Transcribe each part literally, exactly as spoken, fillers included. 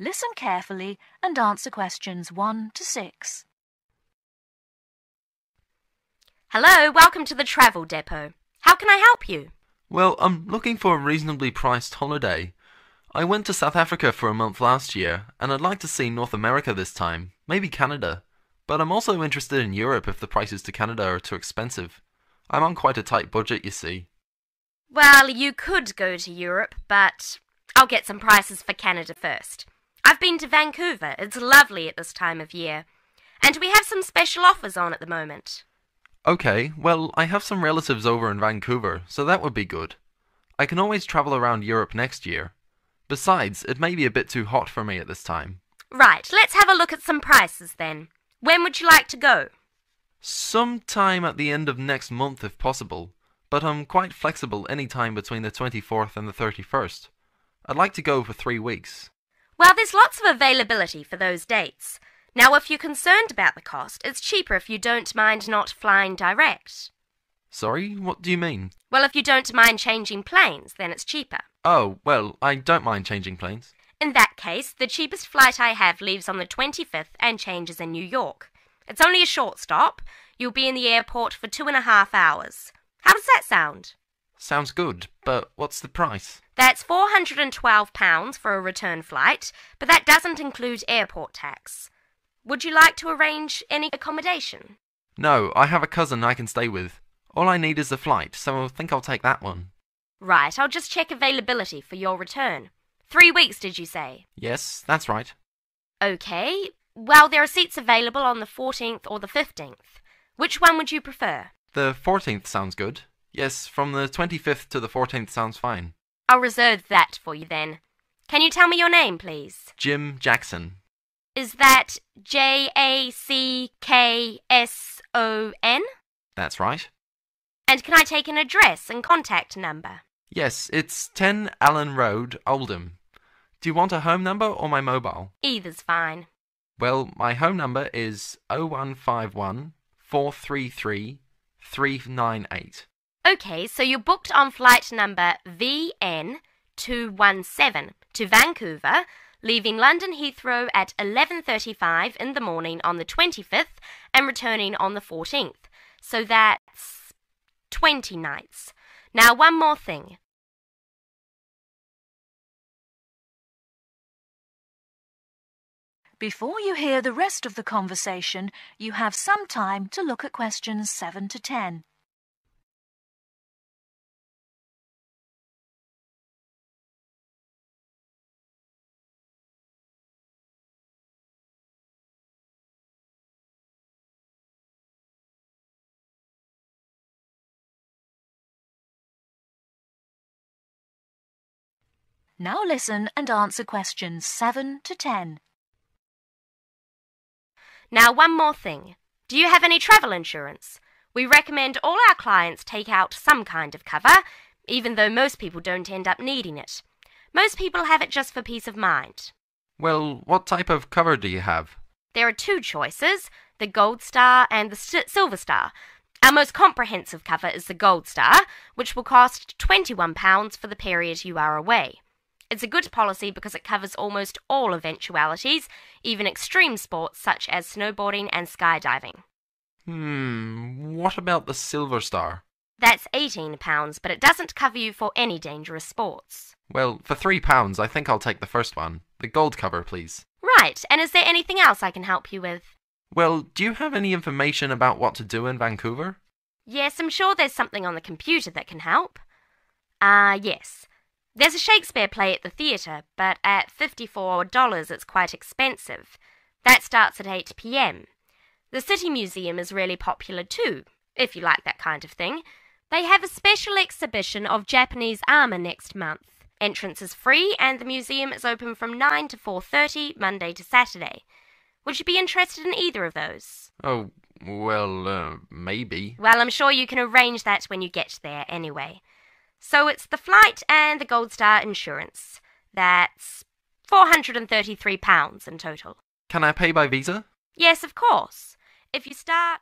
Listen carefully and answer questions one to six. Hello, welcome to the Travel Depot. How can I help you? Well, I'm looking for a reasonably priced holiday. I went to South Africa for a month last year, and I'd like to see North America this time, maybe Canada. But I'm also interested in Europe if the prices to Canada are too expensive. I'm on quite a tight budget, you see. Well, you could go to Europe, but I'll get some prices for Canada first. I've been to Vancouver. It's lovely at this time of year. And we have some special offers on at the moment. Okay, well, I have some relatives over in Vancouver, so that would be good. I can always travel around Europe next year. Besides, it may be a bit too hot for me at this time. Right, let's have a look at some prices then. When would you like to go? Sometime at the end of next month if possible, but I'm quite flexible any time between the twenty-fourth and the thirty-first. I'd like to go for three weeks. Well, there's lots of availability for those dates. Now, if you're concerned about the cost, it's cheaper if you don't mind not flying direct. Sorry, what do you mean? Well, if you don't mind changing planes, then it's cheaper. Oh, well, I don't mind changing planes. In that case, the cheapest flight I have leaves on the twenty-fifth and changes in New York. It's only a short stop. You'll be in the airport for two and a half hours. How does that sound? Sounds good, but what's the price? That's four hundred and twelve pounds for a return flight, but that doesn't include airport tax. Would you like to arrange any accommodation? No, I have a cousin I can stay with. All I need is a flight, so I think I'll take that one. Right, I'll just check availability for your return. Three weeks, did you say? Yes, that's right. Okay, well, there are seats available on the fourteenth or the fifteenth. Which one would you prefer? The fourteenth sounds good. Yes, from the twenty-fifth to the fourteenth sounds fine. I'll reserve that for you then. Can you tell me your name, please? Jim Jackson. Is that J A C K S O N? That's right. And can I take an address and contact number? Yes, it's ten Allen Road, Oldham. Do you want a home number or my mobile? Either's fine. Well, my home number is oh one five one, four three three, three nine eight. Okay, so you're booked on flight number V N two one seven to Vancouver, leaving London Heathrow at eleven thirty-five in the morning on the twenty-fifth and returning on the fourteenth. So that's twenty nights. Now, one more thing. Before you hear the rest of the conversation, you have some time to look at questions seven to ten. Now listen and answer questions seven to ten. Now one more thing. Do you have any travel insurance? We recommend all our clients take out some kind of cover, even though most people don't end up needing it. Most people have it just for peace of mind. Well, what type of cover do you have? There are two choices, the Gold Star and the Silver Star. Our most comprehensive cover is the Gold Star, which will cost twenty-one pounds for the period you are away. It's a good policy because it covers almost all eventualities, even extreme sports such as snowboarding and skydiving. Hmm, what about the Silver Star? That's eighteen pounds, but it doesn't cover you for any dangerous sports. Well, for three pounds, I think I'll take the first one. The gold cover, please. Right, and is there anything else I can help you with? Well, do you have any information about what to do in Vancouver? Yes, I'm sure there's something on the computer that can help. Ah, uh, yes. There's a Shakespeare play at the theatre, but at fifty-four dollars it's quite expensive. That starts at eight p m The City Museum is really popular too, if you like that kind of thing. They have a special exhibition of Japanese armour next month. Entrance is free and the museum is open from nine to four thirty, Monday to Saturday. Would you be interested in either of those? Oh, well, uh, maybe. Well, I'm sure you can arrange that when you get there anyway. So it's the flight and the Gold Star insurance. That's four hundred and thirty-three pounds in total. Can I pay by Visa? Yes, of course. If you start...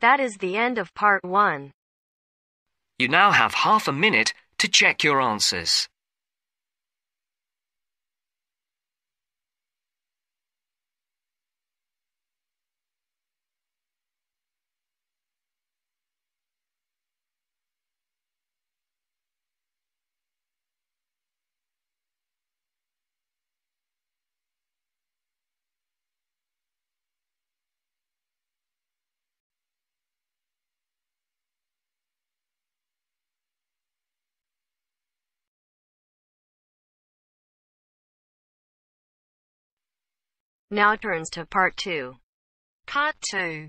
That is the end of part one. You now have half a minute to check your answers. Now turns to part two. Part two.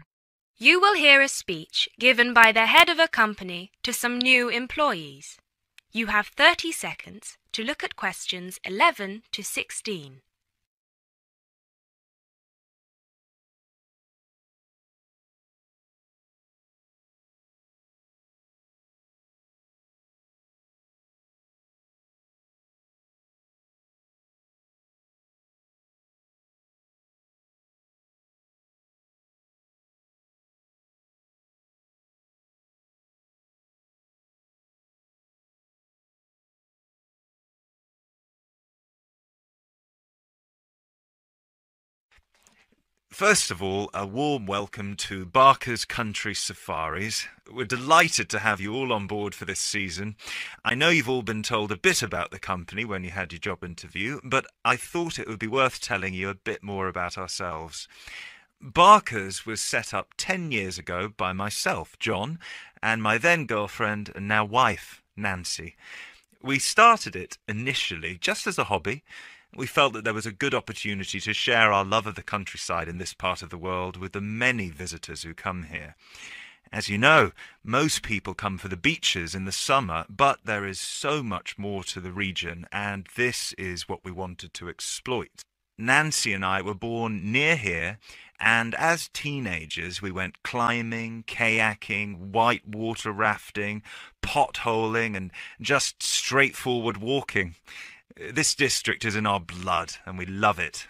You will hear a speech given by the head of a company to some new employees. You have thirty seconds to look at questions eleven to sixteen. First of all, a warm welcome to Barker's Country Safaris. We're delighted to have you all on board for this season. I know you've all been told a bit about the company when you had your job interview, but I thought it would be worth telling you a bit more about ourselves. Barker's was set up ten years ago by myself, John, and my then girlfriend and now wife, Nancy. We started it initially just as a hobby. We felt that there was a good opportunity to share our love of the countryside in this part of the world with the many visitors who come here. As you know, most people come for the beaches in the summer, but there is so much more to the region, and this is what we wanted to exploit. Nancy and I were born near here, and as teenagers we went climbing, kayaking, whitewater rafting, potholing, and just straightforward walking. This district is in our blood, and we love it.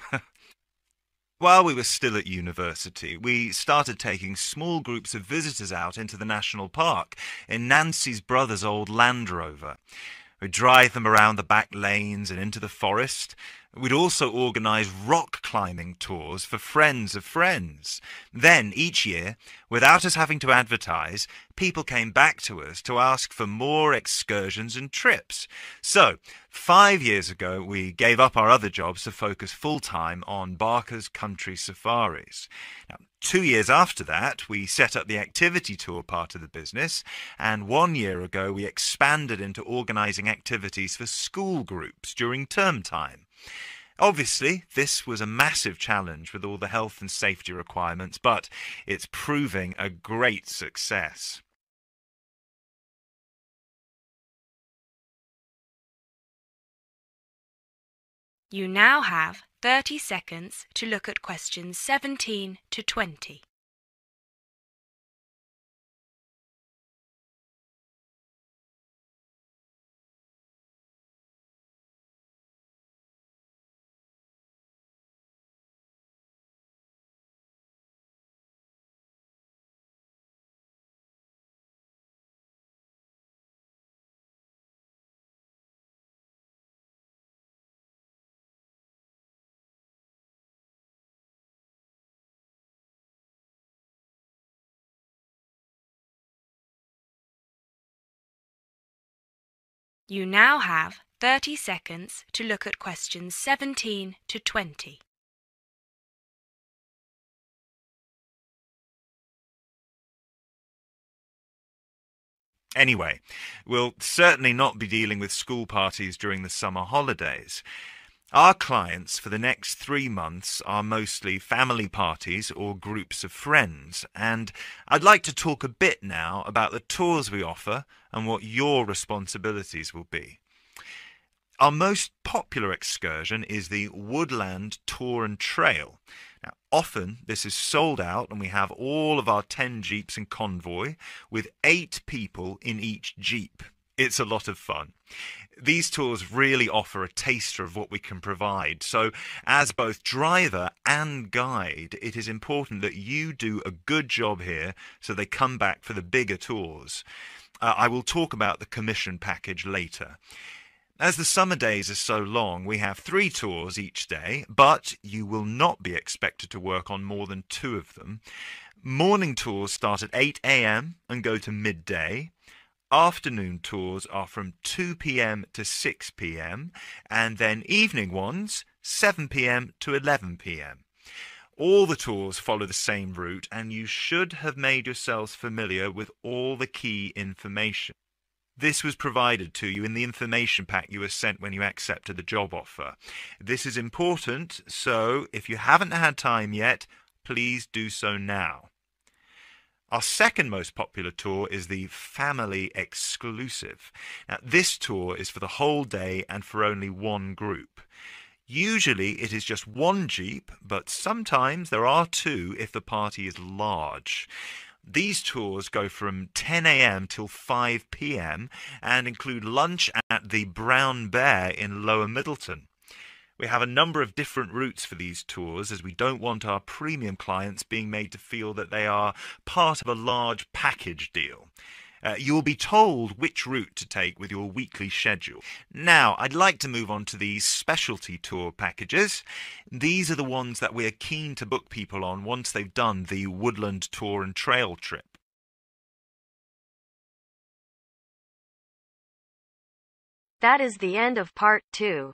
While we were still at university, we started taking small groups of visitors out into the national park in Nancy's brother's old Land Rover. We'd drive them around the back lanes and into the forest. We'd also organise rock climbing tours for friends of friends. Then, each year, without us having to advertise, people came back to us to ask for more excursions and trips. So, five years ago, we gave up our other jobs to focus full-time on Barker's Country Safaris. Now, two years after that, we set up the activity tour part of the business, and one year ago, we expanded into organising activities for school groups during term time. Obviously, this was a massive challenge with all the health and safety requirements, but it's proving a great success. You now have thirty seconds to look at questions seventeen to twenty. You now have thirty seconds to look at questions seventeen to twenty. Anyway, we'll certainly not be dealing with school parties during the summer holidays. Our clients for the next three months are mostly family parties or groups of friends, and I'd like to talk a bit now about the tours we offer and what your responsibilities will be. Our most popular excursion is the Woodland Tour and Trail. Now, often this is sold out and we have all of our ten jeeps in convoy with eight people in each jeep. It's a lot of fun. These tours really offer a taster of what we can provide, so as both driver and guide, it is important that you do a good job here so they come back for the bigger tours. Uh, I will talk about the commission package later. As the summer days are so long, we have three tours each day, but you will not be expected to work on more than two of them. Morning tours start at eight a m and go to midday. Afternoon tours are from two p m to six p m, and then evening ones, seven p m to eleven p m. All the tours follow the same route, and you should have made yourselves familiar with all the key information. This was provided to you in the information pack you were sent when you accepted the job offer. This is important, so if you haven't had time yet, please do so now. Our second most popular tour is the Family Exclusive. Now, this tour is for the whole day and for only one group. Usually it is just one jeep, but sometimes there are two if the party is large. These tours go from ten a m till five p m and include lunch at the Brown Bear in Lower Middleton. We have a number of different routes for these tours, as we don't want our premium clients being made to feel that they are part of a large package deal. Uh, you will be told which route to take with your weekly schedule. Now, I'd like to move on to the specialty tour packages. These are the ones that we are keen to book people on once they've done the woodland tour and trail trip. That is the end of part two.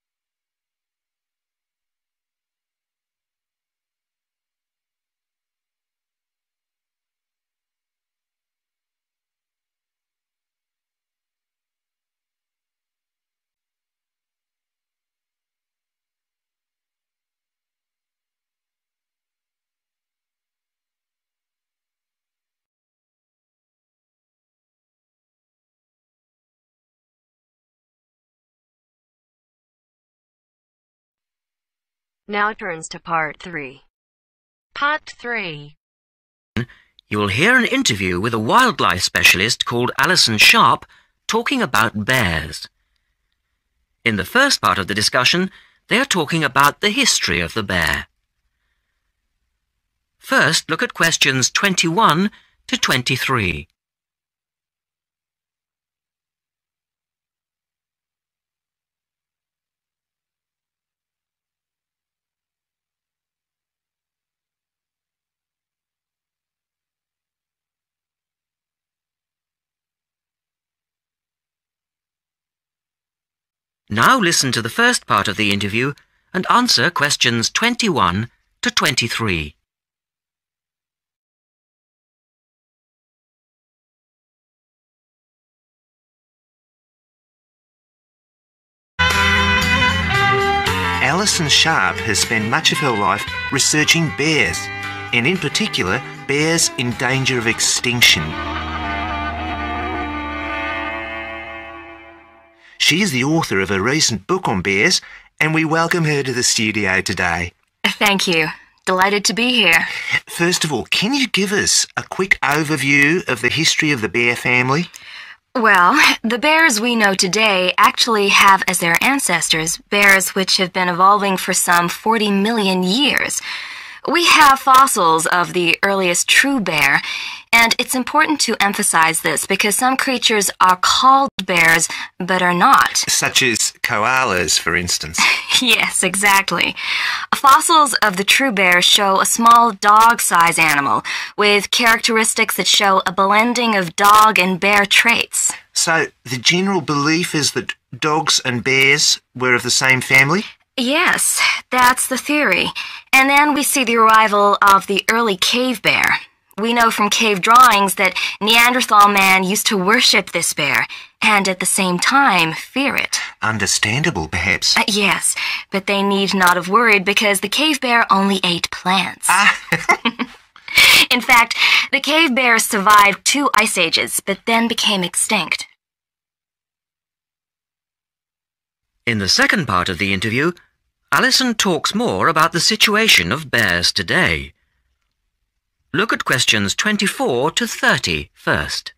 Now turns to part three. Part three. You will hear an interview with a wildlife specialist called Alison Sharp talking about bears. In the first part of the discussion, they are talking about the history of the bear. First, look at questions twenty-one to twenty-three. Now listen to the first part of the interview and answer questions twenty-one to twenty-three. Alison Sharp has spent much of her life researching bears, and in particular, bears in danger of extinction. She is the author of a recent book on bears, and we welcome her to the studio today. Thank you. Delighted to be here. First of all, can you give us a quick overview of the history of the bear family? Well, the bears we know today actually have as their ancestors bears which have been evolving for some forty million years. We have fossils of the earliest true bear, and it's important to emphasize this because some creatures are called bears but are not. Such as koalas, for instance. Yes, exactly. Fossils of the true bear show a small dog-sized animal with characteristics that show a blending of dog and bear traits. So the general belief is that dogs and bears were of the same family? Yes, that's the theory. And then we see the arrival of the early cave bear. We know from cave drawings that Neanderthal man used to worship this bear, and at the same time fear it. Understandable, perhaps. Uh, yes, but they need not have worried because the cave bear only ate plants. Ah. In fact, the cave bear survived two ice ages, but then became extinct. In the second part of the interview, Alison talks more about the situation of bears today. Look at questions twenty-four to thirty first.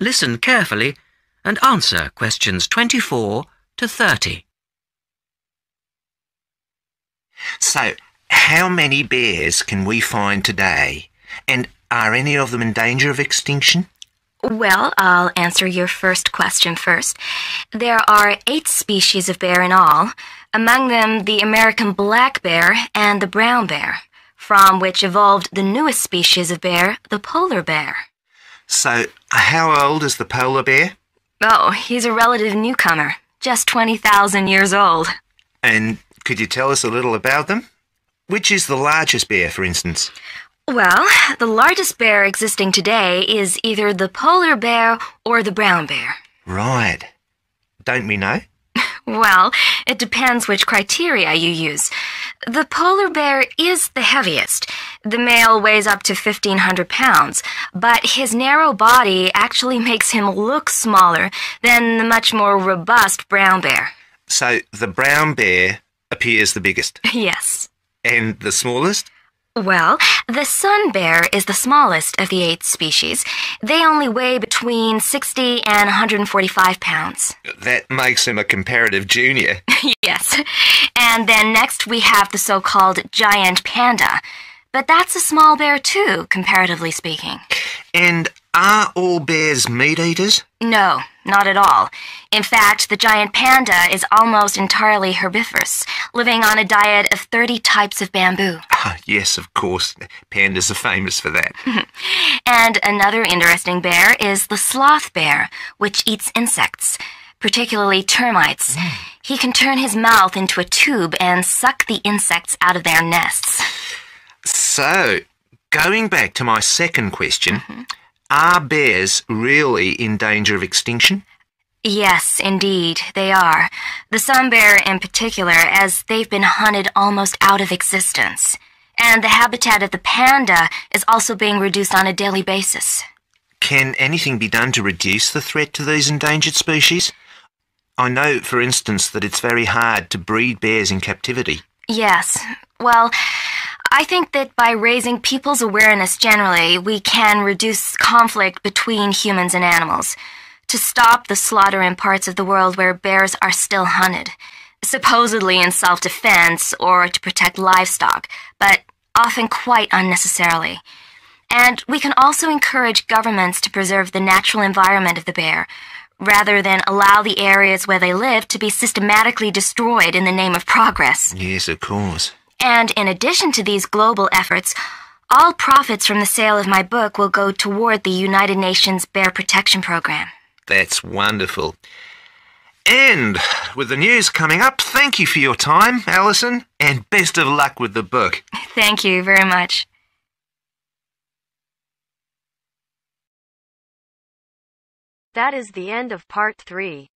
Listen carefully and answer questions twenty-four to thirty. So, how many bears can we find today? And are any of them in danger of extinction? Well, I'll answer your first question first. There are eight species of bear in all, among them the American black bear and the brown bear, from which evolved the newest species of bear, the polar bear. So, how old is the polar bear? Oh, he's a relative newcomer, just twenty thousand years old. And could you tell us a little about them? Which is the largest bear, for instance? Well, the largest bear existing today is either the polar bear or the brown bear. Right. Don't we know? Well, it depends which criteria you use. The polar bear is the heaviest. The male weighs up to fifteen hundred pounds, but his narrow body actually makes him look smaller than the much more robust brown bear. So the brown bear appears the biggest? Yes. And the smallest? Well, the sun bear is the smallest of the eight species. They only weigh between sixty and one hundred forty-five pounds. That makes him a comparative junior. Yes. And then next we have the so-called giant panda. But that's a small bear too, comparatively speaking. And are all bears meat eaters? No, not at all. In fact, the giant panda is almost entirely herbivorous, living on a diet of thirty types of bamboo. Oh, yes, of course. Pandas are famous for that. And another interesting bear is the sloth bear, which eats insects, particularly termites. Mm. He can turn his mouth into a tube and suck the insects out of their nests. So, going back to my second question, mm-hmm. Are bears really in danger of extinction? Yes, indeed, they are. The sun bear in particular, as they've been hunted almost out of existence. And the habitat of the panda is also being reduced on a daily basis. Can anything be done to reduce the threat to these endangered species? I know, for instance, that it's very hard to breed bears in captivity. Yes. Well, I think that by raising people's awareness generally, we can reduce conflict between humans and animals, to stop the slaughter in parts of the world where bears are still hunted, supposedly in self-defense or to protect livestock, but often quite unnecessarily. And we can also encourage governments to preserve the natural environment of the bear, rather than allow the areas where they live to be systematically destroyed in the name of progress. Yes, of course. And in addition to these global efforts, all profits from the sale of my book will go toward the United Nations Bear Protection Program. That's wonderful. And with the news coming up, thank you for your time, Alison, and best of luck with the book. Thank you very much. That is the end of part three.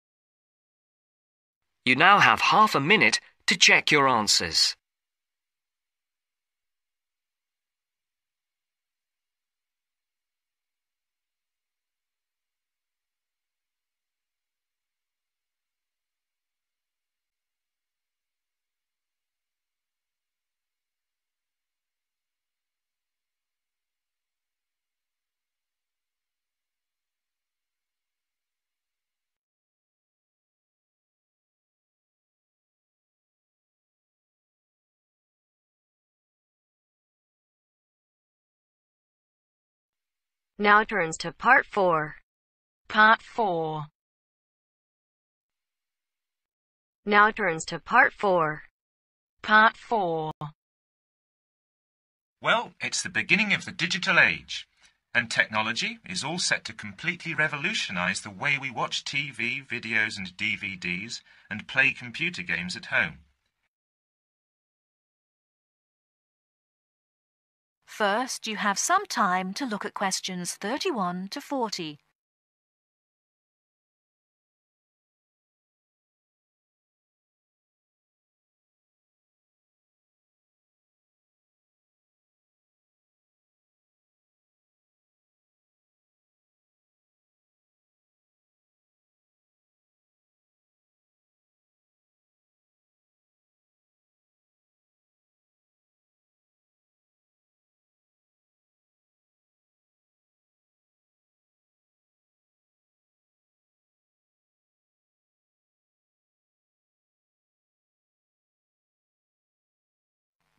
You now have half a minute to check your answers. Now turns to part four. Part four. Now turns to part four. Part four. Well, it's the beginning of the digital age, and technology is all set to completely revolutionize the way we watch T V, videos and D V Ds, and play computer games at home. First, you have some time to look at questions thirty-one to forty.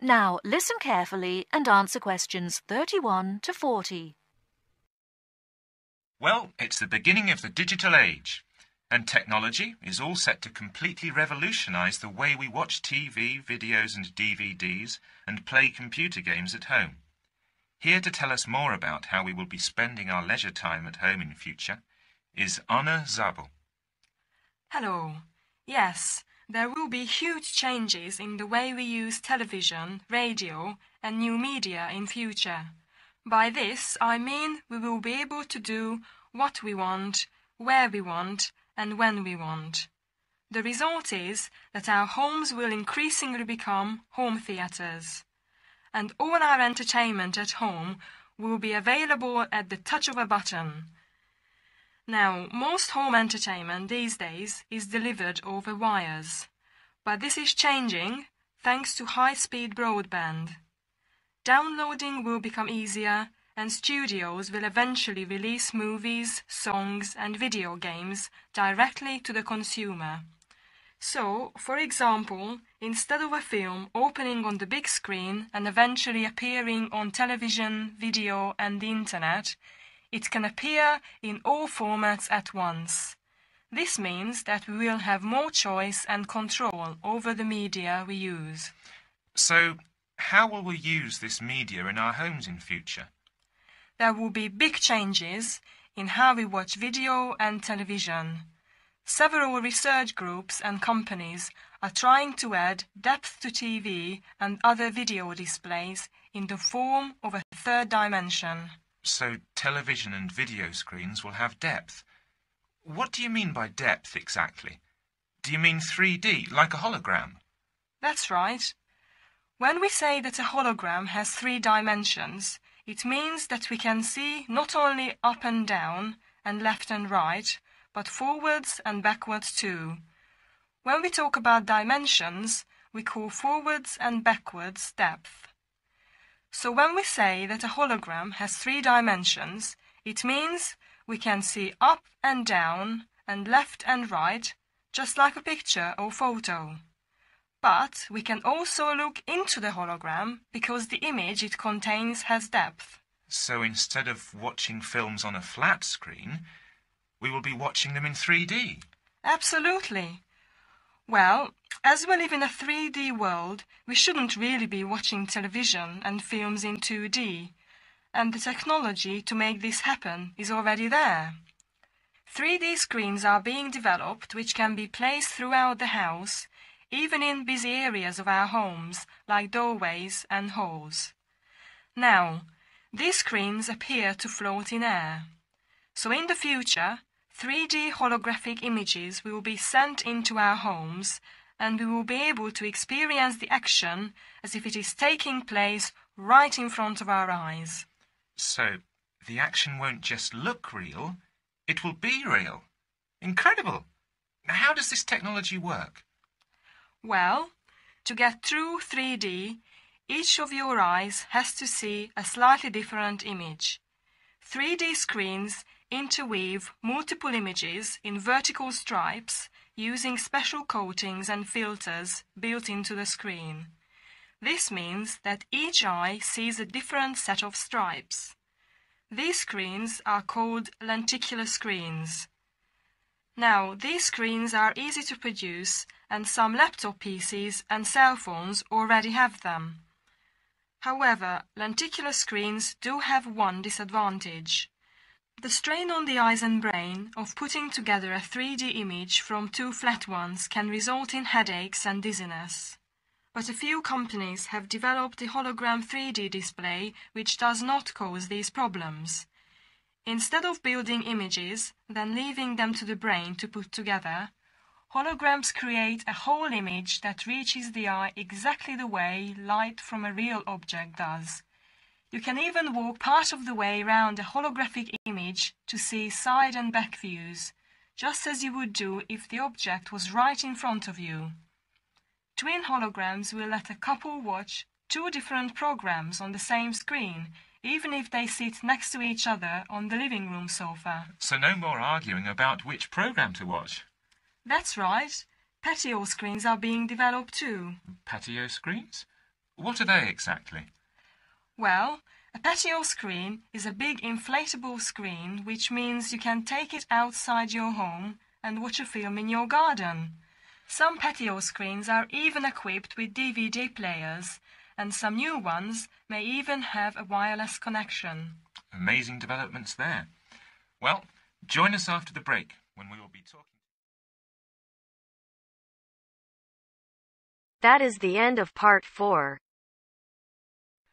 Now listen carefully and answer questions thirty-one to forty. Well, it's the beginning of the digital age, and technology is all set to completely revolutionise the way we watch T V, videos and D V Ds and play computer games at home. Here to tell us more about how we will be spending our leisure time at home in future is Anna Zabel. Hello. Yes, there will be huge changes in the way we use television, radio and new media in future. By this I mean we will be able to do what we want, where we want and when we want. The result is that our homes will increasingly become home theatres, and all our entertainment at home will be available at the touch of a button. Now, most home entertainment these days is delivered over wires, but this is changing thanks to high-speed broadband. Downloading will become easier, and studios will eventually release movies, songs and video games directly to the consumer. So, for example, instead of a film opening on the big screen and eventually appearing on television, video and the internet, it can appear in all formats at once. This means that we will have more choice and control over the media we use. So, how will we use this media in our homes in future? There will be big changes in how we watch video and television. Several research groups and companies are trying to add depth to T V and other video displays in the form of a third dimension. So television and video screens will have depth. What do you mean by depth exactly? Do you mean three D, like a hologram? That's right. When we say that a hologram has three dimensions, it means that we can see not only up and down and left and right, but forwards and backwards too. When we talk about dimensions, we call forwards and backwards depth. So when we say that a hologram has three dimensions, it means we can see up and down and left and right, just like a picture or photo. But we can also look into the hologram because the image it contains has depth. So instead of watching films on a flat screen, we will be watching them in three D. Absolutely. Well, as we live in a three D world, we shouldn't really be watching television and films in two D, and the technology to make this happen is already there. three D screens are being developed which can be placed throughout the house, even in busy areas of our homes, like doorways and halls. Now, these screens appear to float in air. So in the future, three D holographic images will be sent into our homes, and we will be able to experience the action as if it is taking place right in front of our eyes. So, the action won't just look real, it will be real. Incredible! How does this technology work? Well, to get true three D, each of your eyes has to see a slightly different image. three D screens interweave multiple images in vertical stripes using special coatings and filters built into the screen. This means that each eye sees a different set of stripes. These screens are called lenticular screens. Now, these screens are easy to produce, and some laptop P Cs and cell phones already have them. However, lenticular screens do have one disadvantage. The strain on the eyes and brain of putting together a three D image from two flat ones can result in headaches and dizziness. But a few companies have developed the hologram three D display which does not cause these problems. Instead of building images, then leaving them to the brain to put together, holograms create a whole image that reaches the eye exactly the way light from a real object does. You can even walk part of the way round a holographic image to see side and back views, just as you would do if the object was right in front of you. Twin holograms will let a couple watch two different programs on the same screen, even if they sit next to each other on the living room sofa. So no more arguing about which program to watch. That's right. Patio screens are being developed too. Patio screens? What are they exactly? Well, a patio screen is a big inflatable screen, which means you can take it outside your home and watch a film in your garden. Some patio screens are even equipped with D V D players, and some new ones may even have a wireless connection. Amazing developments there. Well, join us after the break when we will be talking. That is the end of part four.